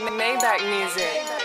Maybach music.